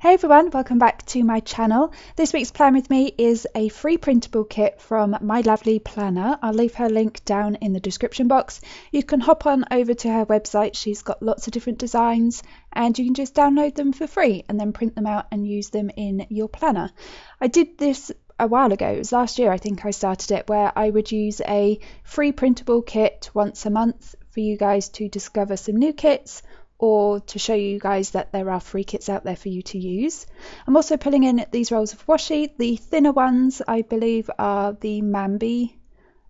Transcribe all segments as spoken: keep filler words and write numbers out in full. Hey everyone, welcome back to my channel. This week's plan with me is a free printable kit from my lovely planner. I'll leave her link down in the description box. You can hop on over to her website. She's got lots of different designs and you can just download them for free and then print them out and use them in your planner. I did this a while ago, it was last year I think I started it, where I would use a free printable kit once a month for you guys to discover some new kits, or to show you guys that there are free kits out there for you to use. I'm also pulling in these rolls of washi. The thinner ones I believe are the Mambi,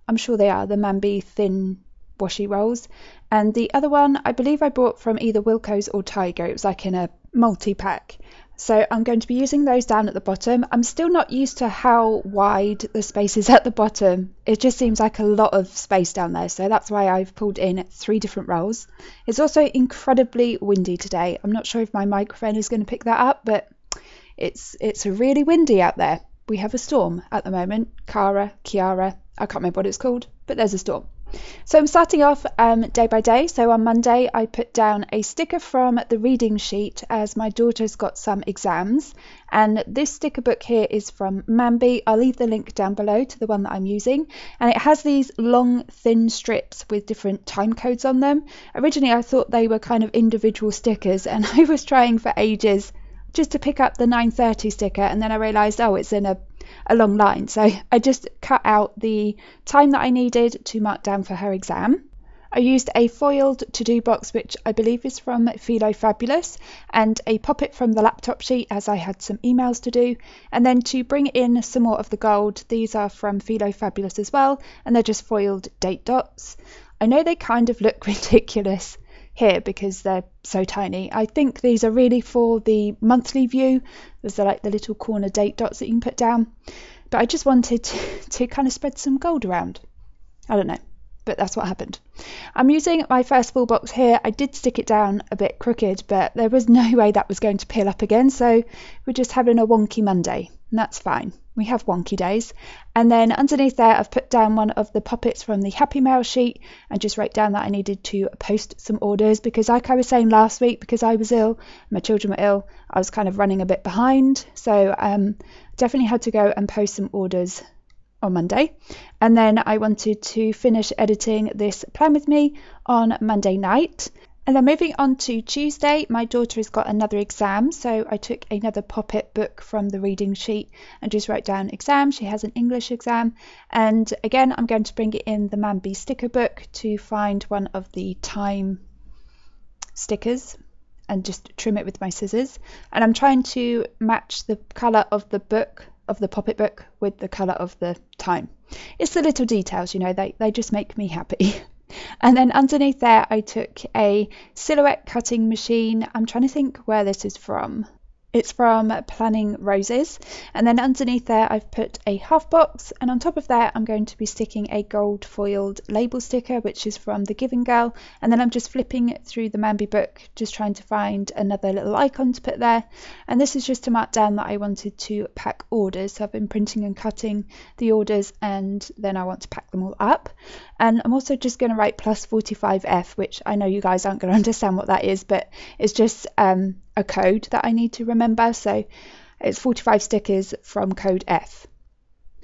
I'm sure they are, the Mambi thin washi rolls. And the other one I believe I bought from either Wilkos or Tiger, it was like in a multi-pack. So I'm going to be using those down at the bottom. I'm still not used to how wide the space is at the bottom. It just seems like a lot of space down there. So that's why I've pulled in three different rolls. It's also incredibly windy today. I'm not sure if my microphone is going to pick that up, but it's it's really windy out there. We have a storm at the moment. Cara, Kiara, I can't remember what it's called, but there's a storm. So I'm starting off um, day by day. So on Monday I put down a sticker from the reading sheet as my daughter's got some exams, and this sticker book here is from Mambi. I'll leave the link down below to the one that I'm using, and it has these long thin strips with different time codes on them. Originally I thought they were kind of individual stickers, and I was trying for ages just to pick up the nine thirty sticker, and then I realised, oh, it's in a a long line, so I just cut out the time that I needed to mark down for her exam. I used a foiled to-do box, which I believe is from Filo Fabulous, and a pop-it from the laptop sheet as I had some emails to do. And then to bring in some more of the gold, these are from Filo Fabulous as well, and they're just foiled date dots. I know they kind of look ridiculous here because they're so tiny. I think these are really for the monthly view. Those are like the little corner date dots that you can put down, but I just wanted to, to kind of spread some gold around. I don't know, but that's what happened. I'm using my first full box here. I did stick it down a bit crooked, but there was no way that was going to peel up again, so we're just having a wonky Monday, and that's fine. We have wonky days. And then underneath there I've put down one of the poppets from the Happy Mail sheet and just wrote down that I needed to post some orders, because like I was saying last week, because I was ill, my children were ill, I was kind of running a bit behind, so um definitely had to go and post some orders on Monday. And then I wanted to finish editing this plan with me on Monday night. And then moving on to Tuesday, my daughter has got another exam, so I took another poppet book from the reading sheet and just wrote down exam. She has an English exam, and again I'm going to bring it in the Mambi sticker book to find one of the time stickers and just trim it with my scissors. And I'm trying to match the colour of the book, of the poppet book, with the colour of the time. It's the little details, you know, they, they just make me happy. And then underneath there I took a silhouette cutting machine. I'm trying to think where this is from. It's from Planning Roses. And then underneath there I've put a half box, and on top of that I'm going to be sticking a gold foiled label sticker, which is from The Giving Girl. And then I'm just flipping through the Mambi book, just trying to find another little icon to put there. And this is just to mark down that I wanted to pack orders, so I've been printing and cutting the orders and then I want to pack them all up. And I'm also just going to write plus forty-five F, which I know you guys aren't going to understand what that is, but it's just um a code that I need to remember. So it's forty-five stickers from code F.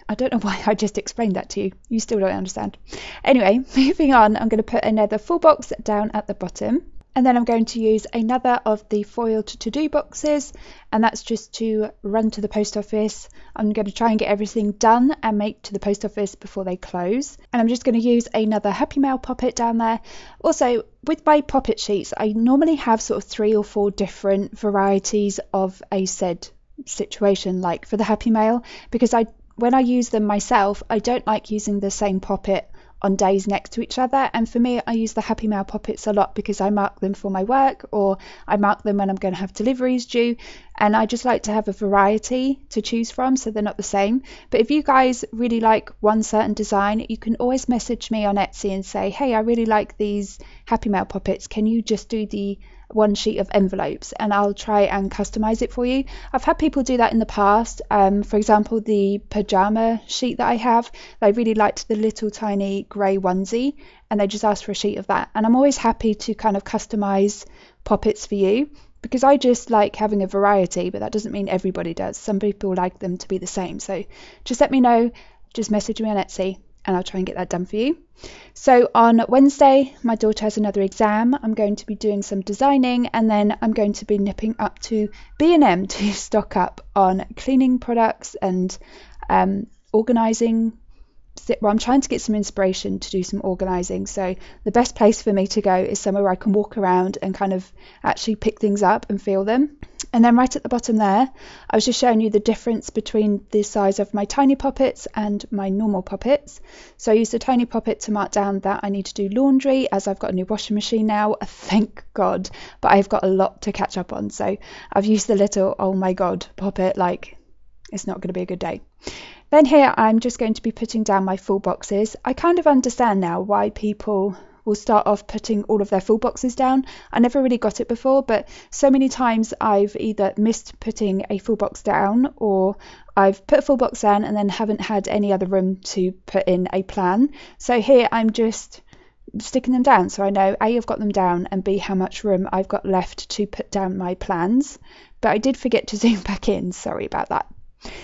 I don't know why I just explained that to you. You still don't understand. Anyway, moving on, I'm going to put another full box down at the bottom, and then I'm going to use another of the foiled to-do boxes, and that's just to run to the post office. I'm going to try and get everything done and make to the post office before they close. And I'm just going to use another Happy Mail poppet down there. Also, with my poppet sheets, I normally have sort of three or four different varieties of a said situation, like for the Happy Mail, because I when I use them myself, I don't like using the same poppet on days next to each other. And for me, I use the Happy Mail poppets a lot because I mark them for my work, or I mark them when I'm going to have deliveries due, and I just like to have a variety to choose from so they're not the same. But if you guys really like one certain design, you can always message me on Etsy and say, hey, I really like these Happy Mail poppets, can you just do the one sheet of envelopes, and I'll try and customize it for you. I've had people do that in the past. Um, for example, the pajama sheet that I have, they really liked the little tiny grey onesie, and they just asked for a sheet of that. And I'm always happy to kind of customize poppets for you, because I just like having a variety, but that doesn't mean everybody does. Some people like them to be the same. So just let me know, just message me on Etsy and I'll try and get that done for you. So on Wednesday, my daughter has another exam. I'm going to be doing some designing, and then I'm going to be nipping up to B and M to stock up on cleaning products and um, organising. Well, I'm trying to get some inspiration to do some organising, so the best place for me to go is somewhere where I can walk around and kind of actually pick things up and feel them. And then right at the bottom there, I was just showing you the difference between the size of my tiny poppets and my normal poppets. So I used the tiny poppet to mark down that I need to do laundry, as I've got a new washing machine now, thank God, but I've got a lot to catch up on. So I've used the little, oh my God, poppet, like it's not going to be a good day. Then here I'm just going to be putting down my full boxes. I kind of understand now why people will start off putting all of their full boxes down. I never really got it before, but so many times I've either missed putting a full box down, or I've put a full box down and then haven't had any other room to put in a plan. So here I'm just sticking them down, so I know A, I've got them down, and B, how much room I've got left to put down my plans. But I did forget to zoom back in, sorry about that.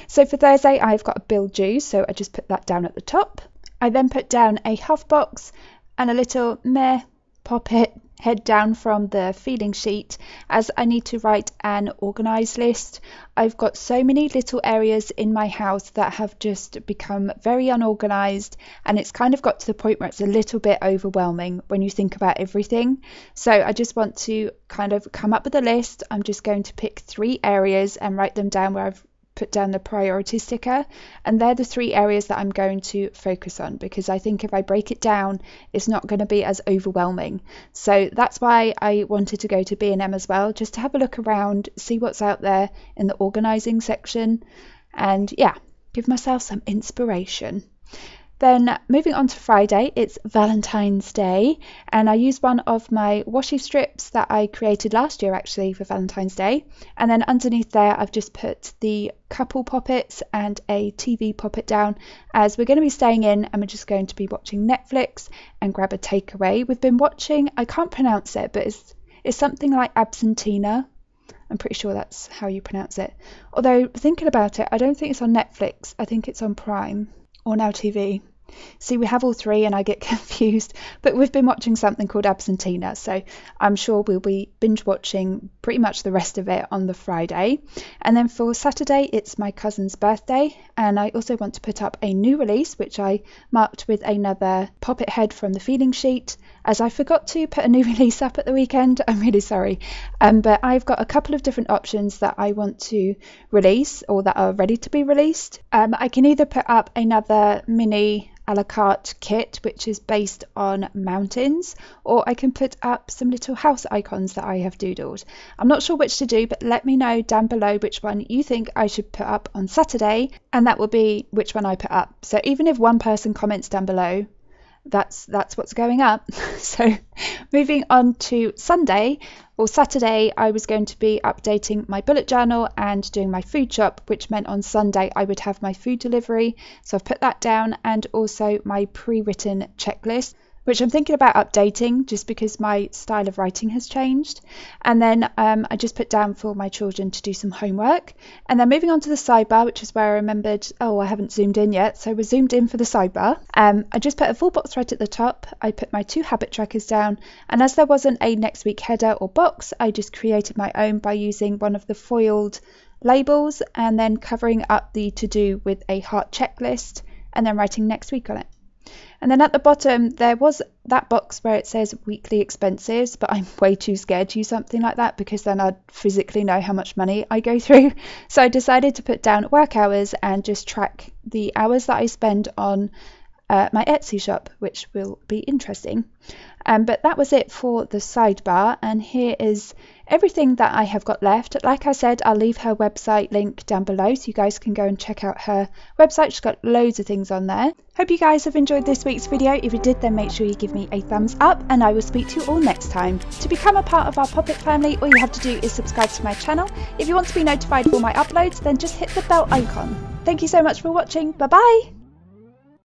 So for Thursday, I've got a bill due, so I just put that down at the top. I then put down a half box and a little meh poppet head down from the feeling sheet, as I need to write an organised list. I've got so many little areas in my house that have just become very unorganised, and it's kind of got to the point where it's a little bit overwhelming when you think about everything. So I just want to kind of come up with a list. I'm just going to pick three areas and write them down where I've put down the priority sticker, and they're the three areas that I'm going to focus on, because I think if I break it down, it's not going to be as overwhelming. So that's why I wanted to go to B and M as well, just to have a look around, see what's out there in the organising section, and yeah, give myself some inspiration. Then moving on to Friday, it's Valentine's Day, and I used one of my washi strips that I created last year actually for Valentine's Day, and then underneath there I've just put the couple poppets and a T V poppet down, as we're going to be staying in and we're just going to be watching Netflix and grab a takeaway. We've been watching, I can't pronounce it, but it's, it's something like Absentina. I'm pretty sure that's how you pronounce it. Although thinking about it, I don't think it's on Netflix, I think it's on Prime or Now T V. See, we have all three and I get confused, but we've been watching something called Absentina, so I'm sure we'll be binge watching pretty much the rest of it on the Friday. And then for Saturday, it's my cousin's birthday, and I also want to put up a new release, which I marked with another poppet head from the feeling sheet, as I forgot to put a new release up at the weekend. I'm really sorry, um, but I've got a couple of different options that I want to release, or that are ready to be released. Um, I can either put up another mini a la carte kit, which is based on mountains, or I can put up some little house icons that I have doodled. I'm not sure which to do, but let me know down below which one you think I should put up on Saturday, and that will be which one I put up. So even if one person comments down below, that's that's what's going up. So moving on to Sunday, or Saturday, I was going to be updating my bullet journal and doing my food shop, which meant on Sunday I would have my food delivery, so I've put that down, and also my pre-written checklist, which I'm thinking about updating just because my style of writing has changed. And then um, I just put down for my children to do some homework. And then moving on to the sidebar, which is where I remembered, oh, I haven't zoomed in yet. So we're zoomed in for the sidebar. Um, I just put a full box right at the top. I put my two habit trackers down. And as there wasn't a next week header or box, I just created my own by using one of the foiled labels and then covering up the to-do with a heart checklist and then writing next week on it. And then at the bottom, there was that box where it says weekly expenses, but I'm way too scared to use something like that because then I'd physically know how much money I go through. So I decided to put down work hours and just track the hours that I spend on uh, my Etsy shop, which will be interesting. Um, but that was it for the sidebar. And here is everything that I have got left. Like I said, I'll leave her website link down below so you guys can go and check out her website. She's got loads of things on there. Hope you guys have enjoyed this week's video. If you did, then make sure you give me a thumbs up, and I will speak to you all next time. To become a part of our Poppet family, all you have to do is subscribe to my channel. If you want to be notified of all my uploads, then just hit the bell icon. Thank you so much for watching. Bye bye.